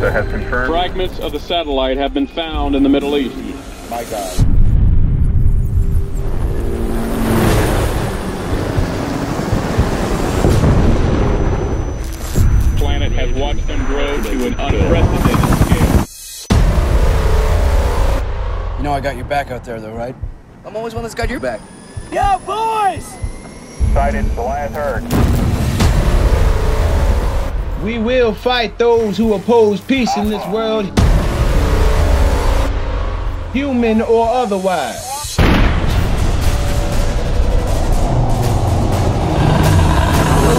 NASA has confirmed fragments of the satellite have been found in the Middle East. My God. Planet has watched them grow to an unprecedented scale. You know I got your back out there though, right? I'm always one that's got your back. Yo, boys! Sighted Goliath Herd. We will fight those who oppose peace in this world, human or otherwise.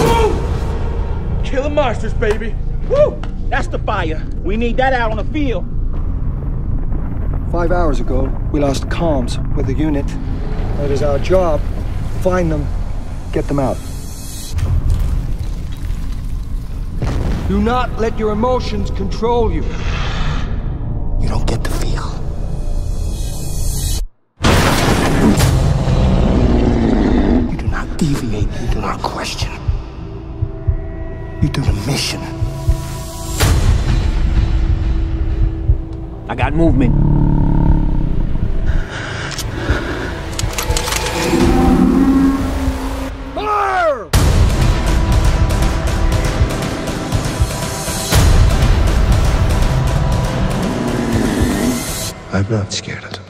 Woo! Killing monsters, baby. Woo! That's the fire. We need that out on the field. 5 hours ago, we lost comms with a unit. It is our job to find them, get them out. Do not let your emotions control you. You don't get the feel. You do not deviate, you do not question. You do the mission. I got movement. I'm not scared of them.